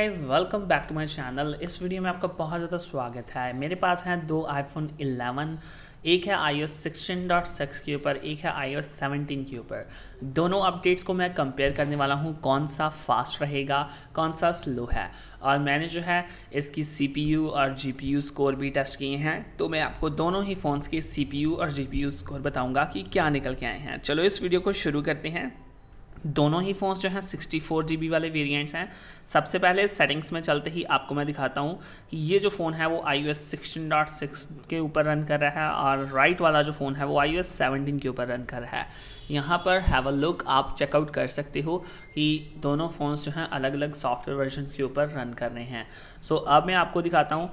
Guys welcome back to my channel. इस video में आपका बहुत ज़्यादा स्वागत है। मेरे पास हैं दो आईफोन 11, एक है iOS 16.6 के ऊपर, एक है iOS 17 के ऊपर। दोनों अपडेट्स को मैं कंपेयर करने वाला हूं, कौन सा फास्ट रहेगा, कौन सा स्लो है। और मैंने जो है इसकी CPU और GPU स्कोर भी टेस्ट किए हैं, तो मैं आपको दोनों ही फ़ोन्स के CPU और GPU स्कोर बताऊँगा कि क्या निकल के आए हैं। चलो इस वीडियो को शुरू करते हैं। दोनों ही फ़ोन्स जो हैं 64GB वाले वेरिएंट्स हैं। सबसे पहले सेटिंग्स में चलते ही आपको मैं दिखाता हूं कि ये जो फ़ोन है वो iOS 16.6 के ऊपर रन कर रहा है और राइट वाला जो फ़ोन है वो iOS 17 के ऊपर रन कर रहा है। यहाँ पर हैव अ लुक, आप चेकआउट कर सकते हो कि दोनों फ़ोन्स जो हैं अलग अलग सॉफ्टवेयर वर्जन के ऊपर रन कर रहे हैं। सो अब मैं आपको दिखाता हूँ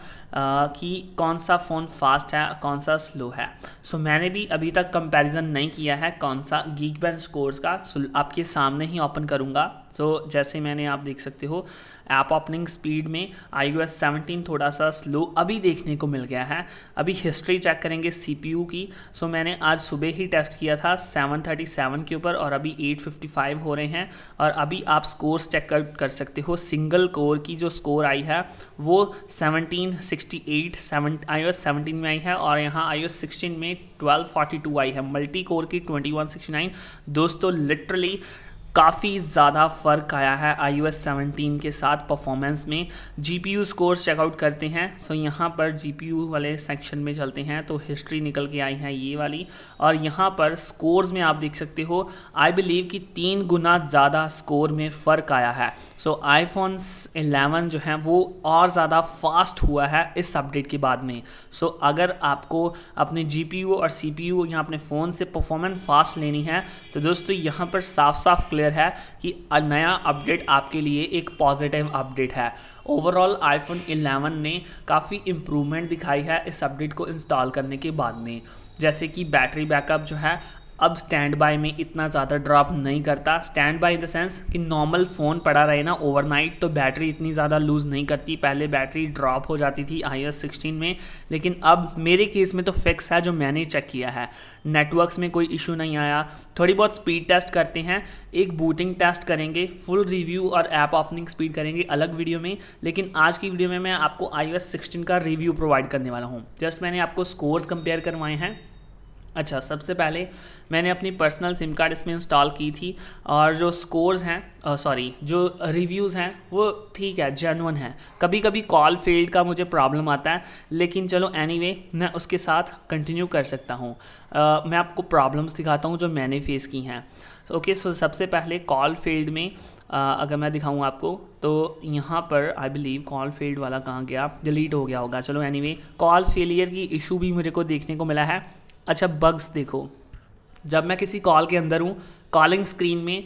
कि कौन सा फ़ोन फास्ट है, कौन सा स्लो है। सो मैंने भी अभी तक कंपैरिजन नहीं किया है कौन सा Geekbench कोर्स का। आपके सामने ही ओपन करूँगा। सो जैसे मैंने आप देख सकते हो ऐप ओपनिंग स्पीड में iOS 17 थोड़ा सा स्लो अभी देखने को मिल गया है। अभी हिस्ट्री चेक करेंगे CPU की। सो मैंने आज सुबह ही टेस्ट किया था 737 के ऊपर और अभी 855 हो रहे हैं। और अभी आप स्कोर्स चेकआउट कर सकते हो। सिंगल कोर की जो स्कोर आई है वो 1768 iOS 17 में आई है और यहाँ iOS 16 में 1242 आई है। मल्टी कोर की 2169। दोस्तों लिटरली काफ़ी ज़्यादा फ़र्क आया है iOS 17 के साथ परफॉर्मेंस में। GPU स्कोर्स चेकआउट करते हैं। सो यहाँ पर GPU वाले सेक्शन में चलते हैं तो हिस्ट्री निकल के आई है ये वाली। और यहाँ पर स्कोर्स में आप देख सकते हो आई बिलीव कि 3 गुना ज़्यादा स्कोर में फ़र्क आया है। सो iPhone 11 जो है वो और ज़्यादा फास्ट हुआ है इस अपडेट के बाद में। सो अगर आपको अपने GPU और CPU या अपने फ़ोन से परफॉर्मेंस फास्ट लेनी है तो दोस्तों यहाँ पर साफ साफ है कि नया अपडेट आपके लिए एक पॉजिटिव अपडेट है। ओवरऑल iPhone 11 ने काफ़ी इम्प्रूवमेंट दिखाई है इस अपडेट को इंस्टॉल करने के बाद में। जैसे कि बैटरी बैकअप जो है अब स्टैंड बाय में इतना ज़्यादा ड्रॉप नहीं करता। Stand by in the sense कि नॉर्मल फ़ोन पड़ा रहे ना ओवरनाइट तो बैटरी इतनी ज़्यादा लूज़ नहीं करती। पहले बैटरी ड्रॉप हो जाती थी iOS 16 में, लेकिन अब मेरे केस में तो फिक्स है जो मैंने चेक किया है। नेटवर्क्स में कोई इशू नहीं आया। थोड़ी बहुत स्पीड टेस्ट करते हैं, एक बूटिंग टेस्ट करेंगे, फुल रिव्यू और ऐप ओपनिंग स्पीड करेंगे अलग वीडियो में। लेकिन आज की वीडियो में मैं आपको iOS 16 का रिव्यू प्रोवाइड करने वाला हूँ। जस्ट मैंने आपको स्कोर्स कंपेयर करवाए हैं। अच्छा, सबसे पहले मैंने अपनी पर्सनल सिम कार्ड इसमें इंस्टॉल की थी और जो स्कोर्स हैं जो रिव्यूज़ हैं वो ठीक है, जेन्युइन है। कभी कभी कॉल फील्ड का मुझे प्रॉब्लम आता है, लेकिन चलो एनीवे मैं उसके साथ कंटिन्यू कर सकता हूँ। मैं आपको प्रॉब्लम्स दिखाता हूँ जो मैंने फेस की हैं। ओके, सो सबसे पहले कॉल फील्ड में अगर मैं दिखाऊँ आपको तो यहाँ पर आई बिलीव कॉल फील्ड वाला कहाँ गया, डिलीट हो गया होगा। चलो एनीवे कॉल फेलियर की इशू भी मेरे को देखने को मिला है। अच्छा, बग्स देखो, जब मैं किसी कॉल के अंदर हूँ कॉलिंग स्क्रीन में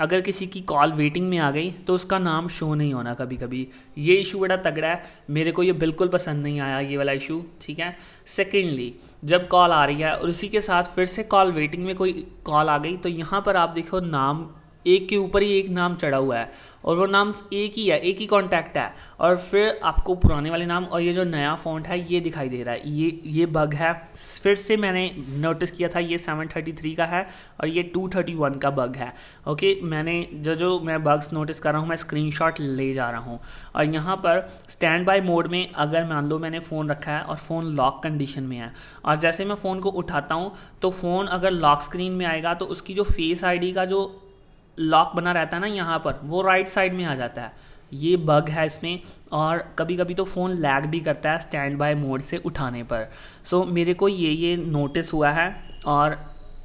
अगर किसी की कॉल वेटिंग में आ गई तो उसका नाम शो नहीं होना कभी कभी। ये इशू बड़ा तगड़ा है, मेरे को ये बिल्कुल पसंद नहीं आया ये वाला इशू। ठीक है, सेकेंडली जब कॉल आ रही है और उसी के साथ फिर से कॉल वेटिंग में कोई कॉल आ गई तो यहाँ पर आप देखो नाम एक के ऊपर ही एक नाम चढ़ा हुआ है और वो नाम एक ही है, एक ही कॉन्टैक्ट है। और फिर आपको पुराने वाले नाम और ये जो नया फ़ॉन्ट है ये दिखाई दे रहा है। ये बग है, फिर से मैंने नोटिस किया था। ये 733 का है और ये 231 का बग है। ओके, मैंने जो मैं बग्स नोटिस कर रहा हूँ मैं स्क्रीनशॉट ले जा रहा हूँ। और यहाँ पर स्टैंड बाय मोड में अगर मान लो मैंने फ़ोन रखा है और फ़ोन लॉक कंडीशन में है और जैसे मैं फ़ोन को उठाता हूँ तो फ़ोन अगर लॉक स्क्रीन में आएगा तो उसकी जो फेस ID का जो लॉक बना रहता है ना यहाँ पर, वो राइट साइड में आ जाता है। ये बग है इसमें। और कभी कभी तो फ़ोन लैग भी करता है स्टैंड बाय मोड से उठाने पर। सो मेरे को ये नोटिस हुआ है और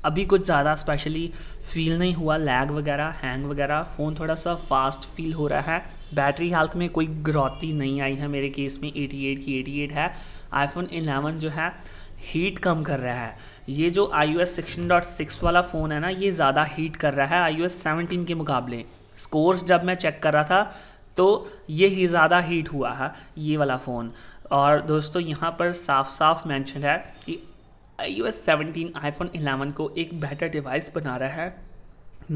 अभी कुछ ज़्यादा स्पेशली फ़ील नहीं हुआ लैग वगैरह, हैंग वगैरह। फ़ोन थोड़ा सा फास्ट फील हो रहा है। बैटरी हेल्थ में कोई गिरावट नहीं आई है मेरे केस में, 88 की 88 है। iPhone 11 जो है हीट कम कर रहा है। ये जो iOS 16.6 वाला फ़ोन है ना ये ज़्यादा हीट कर रहा है iOS 17 के मुकाबले। स्कोर्स जब मैं चेक कर रहा था तो ये ही ज़्यादा हीट हुआ है ये वाला फ़ोन। और दोस्तों यहाँ पर साफ साफ मेंशन है कि iOS 17 iPhone 11 को एक बेहतर डिवाइस बना रहा है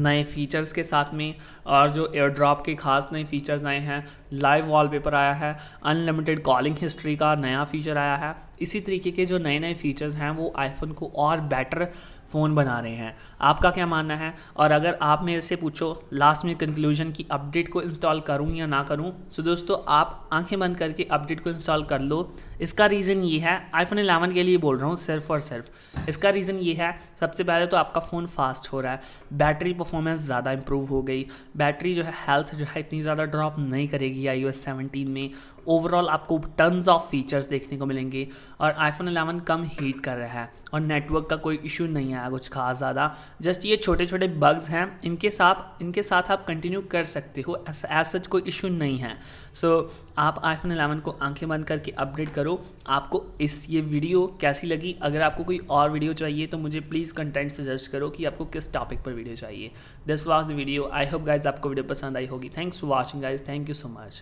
नए फ़ीचर्स के साथ में। और जो एयरड्रॉप के खास नए फ़ीचर्स आए हैं, लाइव वॉलपेपर आया है, अनलिमिटेड कॉलिंग हिस्ट्री का नया फ़ीचर आया है। इसी तरीके के जो नए फ़ीचर्स हैं वो iPhone को और बेटर फ़ोन बना रहे हैं। आपका क्या मानना है? और अगर आप मेरे से पूछो लास्ट में कंक्लूजन की अपडेट को इंस्टॉल करूं या ना करूं, तो दोस्तों आप आंखें बंद करके अपडेट को इंस्टॉल कर लो। इसका रीज़न ये है, iPhone 11 के लिए बोल रहा हूँ सिर्फ और सिर्फ, इसका रीज़न ये है सबसे पहले तो आपका फ़ोन फास्ट हो रहा है, बैटरी परफॉर्मेंस ज़्यादा इंप्रूव हो गई, बैटरी जो है हेल्थ जो है इतनी ज़्यादा ड्रॉप नहीं करेगी iOS 17 में। ओवरऑल आपको टन्स ऑफ फीचर्स देखने को मिलेंगे और iPhone 11 कम हीट कर रहा है और नेटवर्क का कोई इशू नहीं आया कुछ खास ज़्यादा। जस्ट ये छोटे छोटे बग्स हैं, इनके साथ आप कंटिन्यू कर सकते हो, एज सच कोई इशू नहीं है। सो आप iPhone 11 को आंखें बंद करके अपडेट करो। आपको ये वीडियो कैसी लगी? अगर आपको कोई और वीडियो चाहिए तो मुझे प्लीज़ कंटेंट सजेस्ट करो कि आपको किस टॉपिक पर वीडियो चाहिए। This was the video. I hope guys आपको वीडियो पसंद आई होगी। Thanks for watching guys, thank you so much.